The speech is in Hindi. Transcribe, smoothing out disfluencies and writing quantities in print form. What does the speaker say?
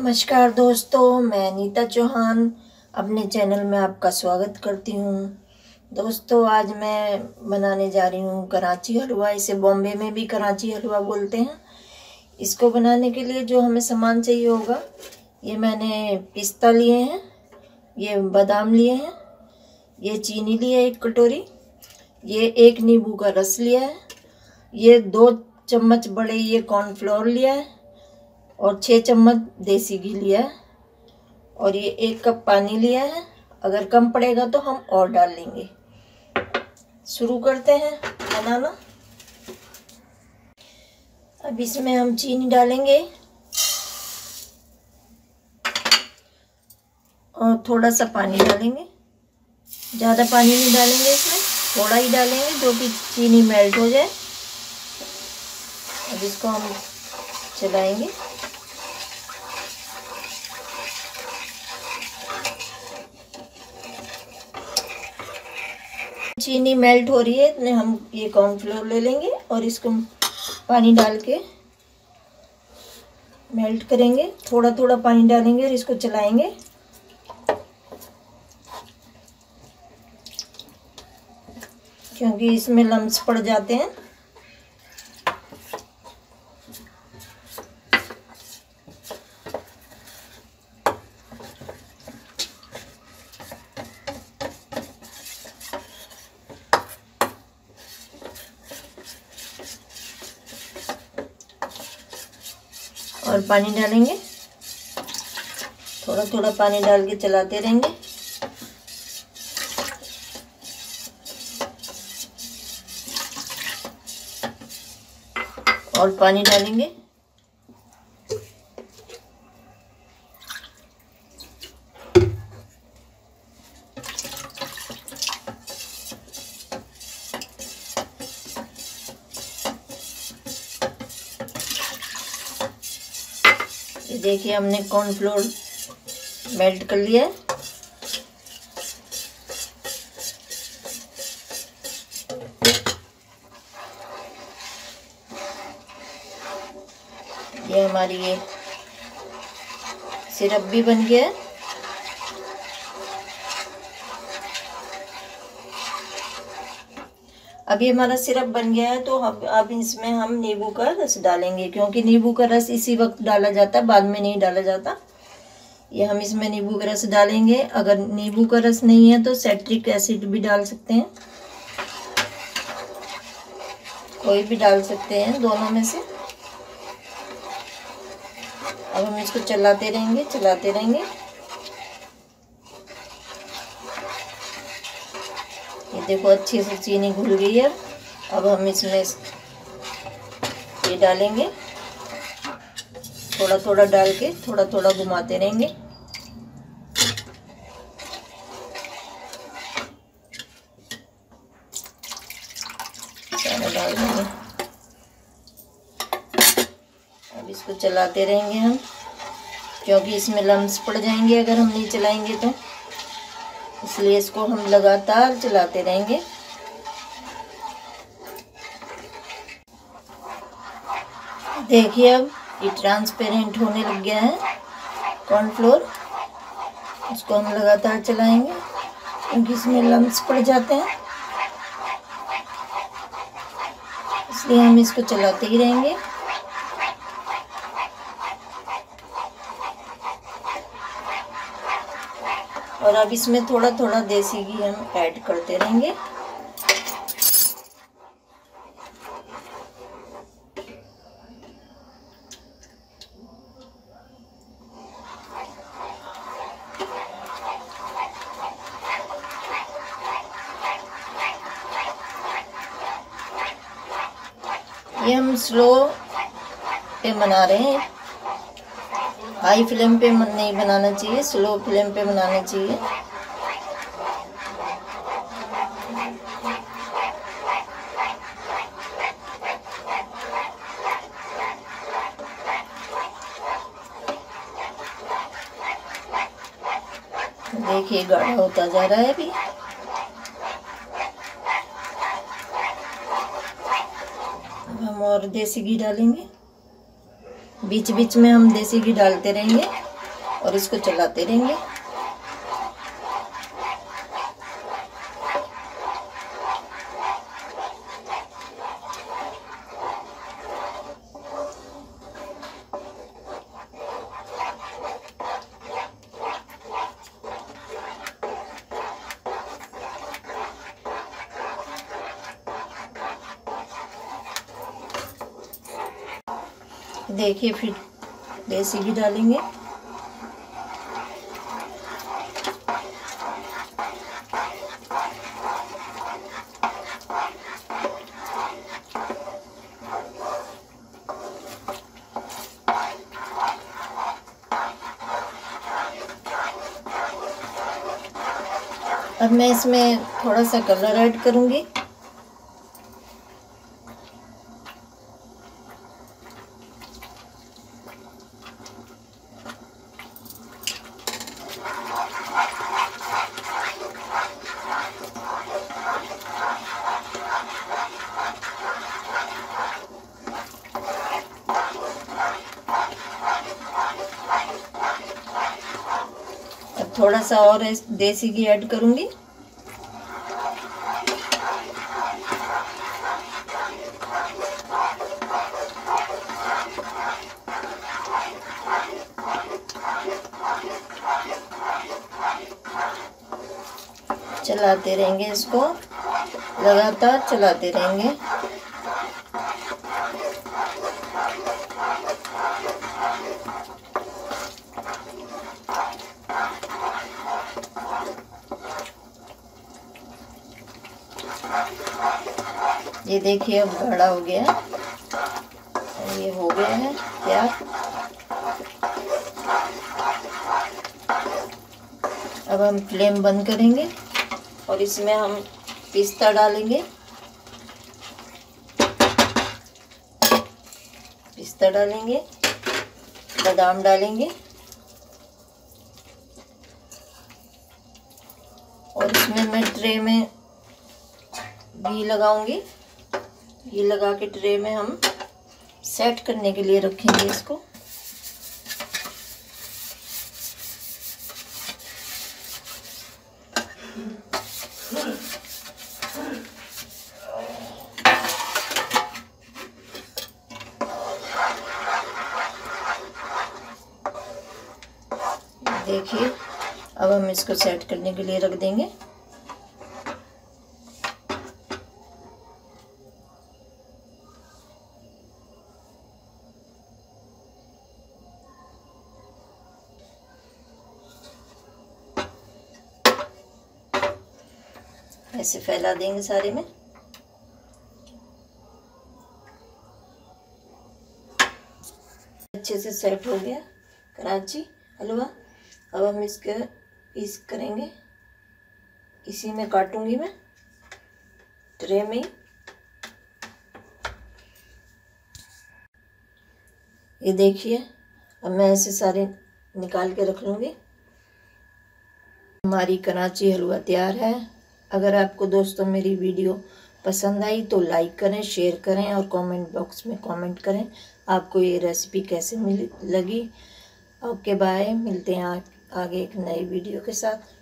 नमस्कार दोस्तों, मैं नीता चौहान अपने चैनल में आपका स्वागत करती हूँ। दोस्तों, आज मैं बनाने जा रही हूँ कराची हलवा। इसे बॉम्बे में भी कराची हलवा बोलते हैं। इसको बनाने के लिए जो हमें सामान चाहिए होगा, ये मैंने पिस्ता लिए हैं, ये बादाम लिए हैं, ये चीनी लिया है 1 कटोरी, ये 1 नींबू का रस लिया है, ये 2 चम्मच बड़े ये कॉर्नफ्लोर लिया है और 6 चम्मच देसी घी लिया है और ये 1 कप पानी लिया है। अगर कम पड़ेगा तो हम और डाल लेंगे। शुरू करते हैं बनाना। अब इसमें हम चीनी डालेंगे और थोड़ा सा पानी डालेंगे। ज़्यादा पानी नहीं डालेंगे, इसमें थोड़ा ही डालेंगे जो कि चीनी मेल्ट हो जाए। अब इसको हम चलाएंगे। चीनी मेल्ट हो रही है, इतने हम ये कॉर्नफ्लोर ले लेंगे और इसको पानी डाल के मेल्ट करेंगे। थोड़ा थोड़ा पानी डालेंगे और इसको चलाएंगे। क्योंकि इसमें लम्स पड़ जाते हैं। और पानी डालेंगे, थोड़ा थोड़ा पानी डाल के चलाते रहेंगे। और पानी डालेंगे। देखिए, हमने कॉर्नफ्लोर मेल्ट कर लिया है। ये हमारी ये सिरप भी बन गया है। अब ये हमारा सिरप बन गया है, तो अब इसमें हम नींबू का रस डालेंगे। क्योंकि नींबू का रस इसी वक्त डाला जाता है, बाद में नहीं डाला जाता। ये हम इसमें नींबू का रस डालेंगे। अगर नींबू का रस नहीं है तो सिट्रिक एसिड भी डाल सकते हैं, कोई भी डाल सकते हैं, दोनों में से। अब हम इसको चलाते रहेंगे, चलाते रहेंगे। देखो, अच्छे से चीनी घुल गई है। अब हम इसमें ये डालेंगे, थोड़ा थोड़ा डाल के थोड़ा थोड़ा घुमाते रहेंगे। सारा डाल देंगे। अब इसको चलाते रहेंगे हम, क्योंकि इसमें लम्स पड़ जाएंगे अगर हम नहीं चलाएंगे तो, इसलिए इसको हम लगातार चलाते रहेंगे। देखिए, अब ये ट्रांसपेरेंट होने लग गया है कॉर्नफ्लोर। इसको हम लगातार चलाएंगे क्योंकि इसमें लम्स पड़ जाते हैं, इसलिए हम इसको चलाते ही रहेंगे। और अब इसमें थोड़ा थोड़ा देसी घी हम ऐड करते रहेंगे। ये हम स्लो पे बना रहे हैं, हाई फ्लेम पे नहीं बनाना चाहिए, स्लो फ्लेम पे बनाना चाहिए। देखिए, गाढ़ा होता जा रहा है अभी। अब हम और देसी घी डालेंगे, बीच बीच में हम देसी घी डालते रहेंगे। और इसको चलाते रहेंगे। देखिए फिर देसी घी डालेंगे। अब मैं इसमें थोड़ा सा कलर ऐड करूंगी। थोड़ा सा और देसी घी ऐड करूंगी। चलाते रहेंगे, इसको लगातार चलाते रहेंगे। ये देखिए अब गाढ़ा हो गया है, ये हो गया है तैयार। अब हम फ्लेम बंद करेंगे और इसमें हम पिस्ता डालेंगे। पिस्ता डालेंगे, बादाम डालेंगे और इसमें मैं ट्रे में घी लगाऊंगी। घी लगा के ट्रे में हम सेट करने के लिए रखेंगे इसको। देखिए अब हम इसको सेट करने के लिए रख देंगे। ऐसे फैला देंगे सारे में। अच्छे से सेट हो गया कराची हलवा। अब हम इसके पीस करेंगे। इसी में काटूंगी मैं, ट्रे में। ये देखिए अब मैं ऐसे सारे निकाल के रख लूँगी। हमारी कराची हलवा तैयार है। अगर आपको दोस्तों मेरी वीडियो पसंद आई तो लाइक करें, शेयर करें और कमेंट बॉक्स में कमेंट करें आपको ये रेसिपी कैसे लगी। ओके बाय, मिलते हैं आगे एक नई वीडियो के साथ।